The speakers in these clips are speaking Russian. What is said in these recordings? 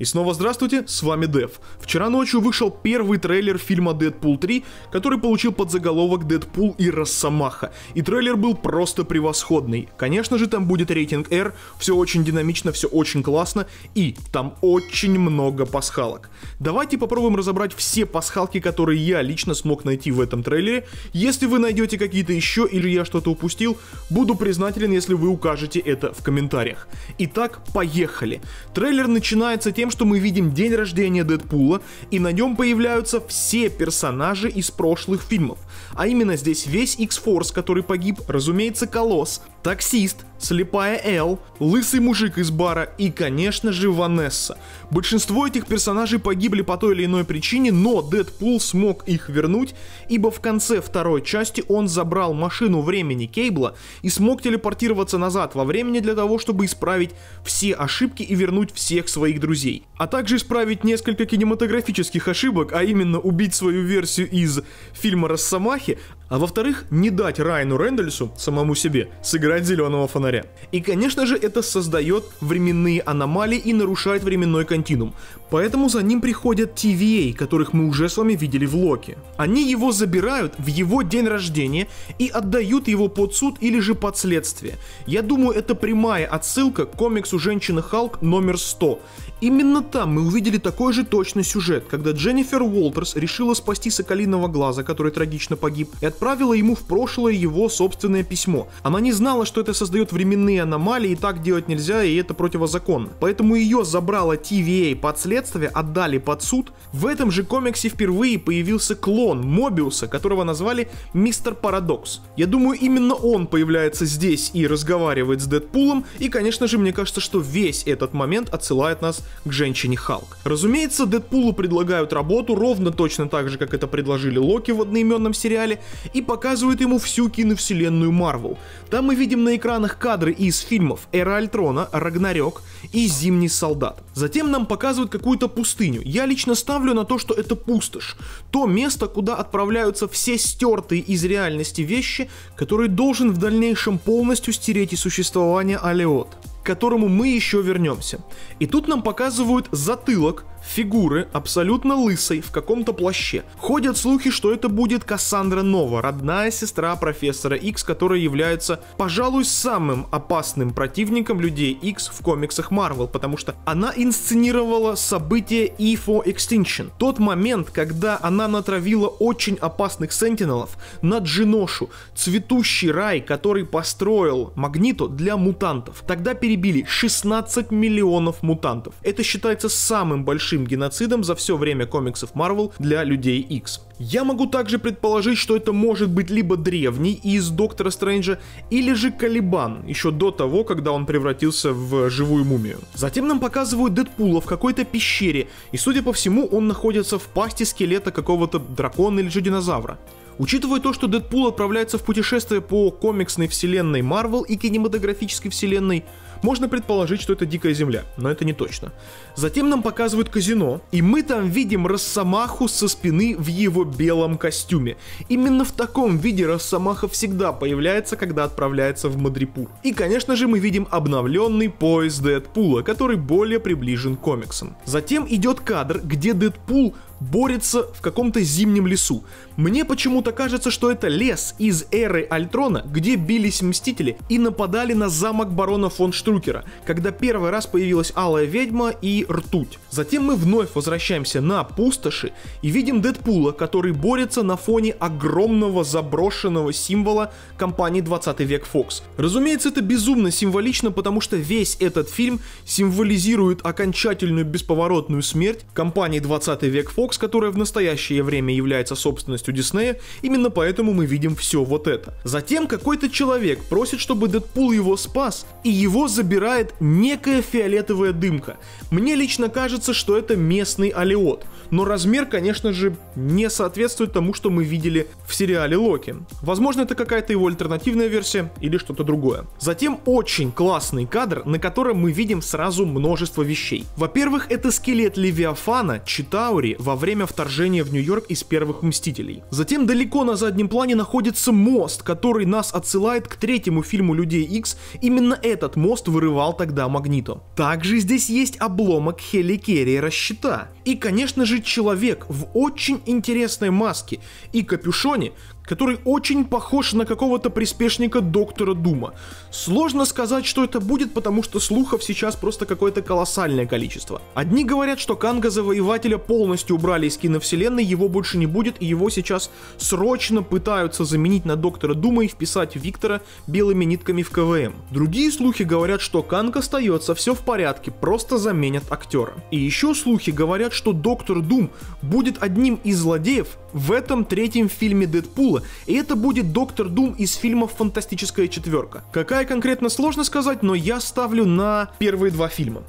И снова здравствуйте, с вами Дэв. Вчера ночью вышел первый трейлер фильма «Дэдпул 3», который получил подзаголовок «Дэдпул и Росомаха». И трейлер был просто превосходный. Конечно же, там будет рейтинг R, все очень динамично, все очень классно, и там очень много пасхалок. Давайте попробуем разобрать все пасхалки, которые я лично смог найти в этом трейлере. Если вы найдете какие-то еще или я что-то упустил, буду признателен, если вы укажете это в комментариях. Итак, поехали. Трейлер начинается тем, что мы видим день рождения Дэдпула, и на нем появляются все персонажи из прошлых фильмов. А именно здесь весь X-Force, который погиб, разумеется, Колосс, таксист, слепая Эл, лысый мужик из бара и, конечно же, Ванесса. Большинство этих персонажей погибли по той или иной причине, но Дэдпул смог их вернуть, ибо в конце второй части он забрал машину времени Кейбла и смог телепортироваться назад во времени для того, чтобы исправить все ошибки и вернуть всех своих друзей. А также исправить несколько кинематографических ошибок, а именно убить свою версию из фильма «Росомахи», а во-вторых, не дать Райну Рэндольсу, самому себе, сыграть «Зелёного фонаря». И, конечно же, это создает временные аномалии и нарушает временной континуум. Поэтому за ним приходят ТВА, которых мы уже с вами видели в Локи. Они его забирают в его день рождения и отдают его под суд или же под следствие. Я думаю, это прямая отсылка к комиксу «Женщины Халк» номер 100. Именно там мы увидели такой же точный сюжет, когда Дженнифер Уолтерс решила спасти Соколиного Глаза, который трагично погиб, и отправила ему в прошлое его собственное письмо. Она не знала, что это создает временные аномалии, и так делать нельзя, и это противозаконно. Поэтому ее забрала ТВА под следствие, отдали под суд. В этом же комиксе впервые появился клон Мобиуса, которого назвали Мистер Парадокс. Я думаю, именно он появляется здесь и разговаривает с Дэдпулом, и, конечно же, мне кажется, что весь этот момент отсылает нас к женщине Халк. Разумеется, Дэдпулу предлагают работу ровно точно так же, как это предложили Локи в одноименном сериале, и показывают ему всю киновселенную Марвел. Там мы видим на экранах кадры из фильмов «Эра Альтрона», «Рагнарёк» и «Зимний солдат». Затем нам показывают какую-то пустыню. Я лично ставлю на то, что это пустошь. То место, куда отправляются все стертые из реальности вещи, которые должен в дальнейшем полностью стереть из существования Алиот, к которому мы еще вернемся. И тут нам показывают затылок фигуры абсолютно лысой в каком-то плаще. Ходят слухи, что это будет Кассандра Нова, родная сестра Профессора X, которая является, пожалуй, самым опасным противником Людей Икс в комиксах Марвел, потому что она инсценировала событие E for Extinction. Тот момент, когда она натравила очень опасных сентинелов на Джиношу, цветущий рай, который построил Магнито для мутантов. Тогда перебили 16 миллионов мутантов. Это считается самым большим геноцидом за все время комиксов Марвел для Людей Икс. Я могу также предположить, что это может быть либо Древний из Доктора Стрэнджа, или же Калибан, еще до того, когда он превратился в живую мумию. Затем нам показывают Дэдпула в какой-то пещере, и, судя по всему, он находится в пасти скелета какого-то дракона или же динозавра. Учитывая то, что Дэдпул отправляется в путешествие по комиксной вселенной Марвел и кинематографической вселенной, можно предположить, что это Дикая Земля, но это не точно. Затем нам показывают казино, и мы там видим Росомаху со спины в его белом костюме. Именно в таком виде Росомаха всегда появляется, когда отправляется в Мадрипур. И, конечно же, мы видим обновленный пояс Дэдпула, который более приближен к комиксам. Затем идет кадр, где Дэдпул борется в каком-то зимнем лесу. Мне почему-то кажется, что это лес из Эры Альтрона, где бились Мстители и нападали на замок барона фон Штрукера, когда первый раз появилась Алая Ведьма и Ртуть. Затем мы вновь возвращаемся на пустоши и видим Дэдпула, который борется на фоне огромного заброшенного символа компании 20 век Фокс. Разумеется, это безумно символично, потому что весь этот фильм символизирует окончательную бесповоротную смерть компании 20 век Фокс, которая в настоящее время является собственностью Диснея, именно поэтому мы видим все вот это. Затем какой-то человек просит, чтобы Дэдпул его спас, и его забирает некая фиолетовая дымка. Мне лично кажется, что это местный Алиот, но размер, конечно же, не соответствует тому, что мы видели в сериале Локи. Возможно, это какая-то его альтернативная версия или что-то другое. Затем очень классный кадр, на котором мы видим сразу множество вещей. Во-первых, это скелет Левиафана, Читаури, во время вторжения в Нью-Йорк из первых Мстителей. Затем далеко на заднем плане находится мост, который нас отсылает к третьему фильму Людей Икс. Именно этот мост вырывал тогда Магнито. Также здесь есть обломок Хелли Керрера щита. И, конечно же, человек в очень интересной маске и капюшоне, который очень похож на какого-то приспешника Доктора Дума. Сложно сказать, что это будет, потому что слухов сейчас просто какое-то колоссальное количество. Одни говорят, что Канга Завоевателя полностью убрали из киновселенной, его больше не будет, и его сейчас срочно пытаются заменить на Доктора Дума и вписать Виктора белыми нитками в КВМ. Другие слухи говорят, что Канг остается, все в порядке, просто заменят актера. И еще слухи говорят, что Доктор Дум будет одним из злодеев в этом третьем фильме Дэдпула, и это будет Доктор Дум из фильмов «Фантастическая четверка». Какая конкретно, сложно сказать, но я ставлю на первые два фильма.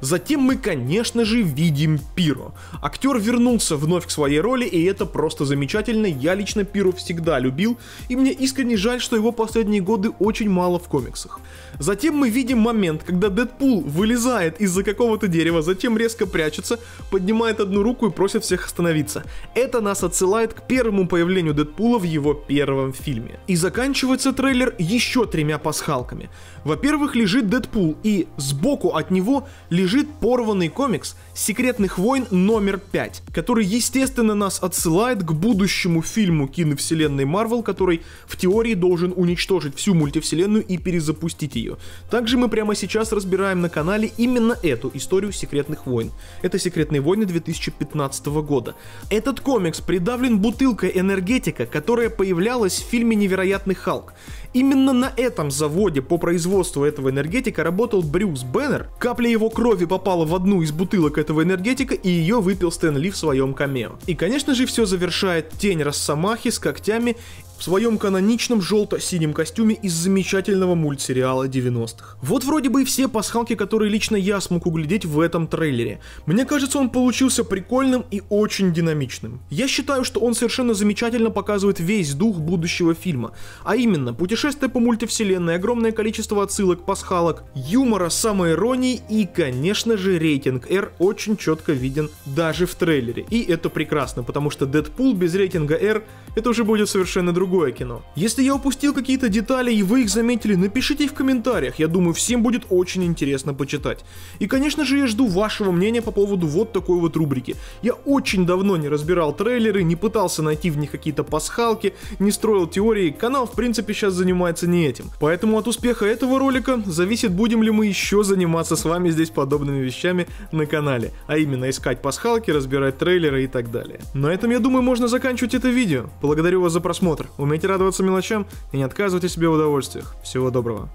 Затем мы, конечно же, видим Пиро. Актер вернулся вновь к своей роли, и это просто замечательно. Я лично Пиро всегда любил, и мне искренне жаль, что его последние годы очень мало в комиксах. Затем мы видим момент, когда Дэдпул вылезает из-за какого-то дерева, затем резко прячется, поднимает одну руку и просит всех остановиться. Это нас отсылает к первому появлению Дэдпула в его первом фильме. И заканчивается трейлер еще тремя пасхалками. Во-первых, лежит Дэдпул, и сбоку от него лежит порванный комикс «Секретных войн» номер 5, который, естественно, нас отсылает к будущему фильму киновселенной Марвел, который в теории должен уничтожить всю мультивселенную и перезапустить ее. Также мы прямо сейчас разбираем на канале именно эту историю «Секретных войн». Это «Секретные войны» 2015 года. Этот комикс придавлен бутылкой энергетика, которая появлялась в фильме «Невероятный Халк». Именно на этом заводе по производству этого энергетика работал Брюс Беннер. Капля его крови попала в одну из бутылок этого энергетика, и ее выпил Стэн Ли в своем камео. И, конечно же, все завершает тень Росомахи с когтями в своем каноничном желто-синем костюме из замечательного мультсериала 90-х. Вот вроде бы и все пасхалки, которые лично я смог углядеть в этом трейлере. Мне кажется, он получился прикольным и очень динамичным. Я считаю, что он совершенно замечательно показывает весь дух будущего фильма, а именно путешествие по мультивселенной, огромное количество отсылок, пасхалок, юмора, самоиронии и, конечно же, рейтинг R очень четко виден даже в трейлере. И это прекрасно, потому что Дэдпул без рейтинга R это уже будет совершенно другое кино. Если я упустил какие-то детали и вы их заметили, напишите в комментариях, я думаю, всем будет очень интересно почитать. И, конечно же, я жду вашего мнения по поводу вот такой вот рубрики. Я очень давно не разбирал трейлеры, не пытался найти в них какие-то пасхалки, не строил теории, канал, в принципе, сейчас занимается не этим. Поэтому от успеха этого ролика зависит, будем ли мы еще заниматься с вами здесь подобными вещами на канале, а именно искать пасхалки, разбирать трейлеры и так далее. На этом, я думаю, можно заканчивать это видео. Благодарю вас за просмотр. Умейте радоваться мелочам и не отказывайте себе в удовольствиях. Всего доброго.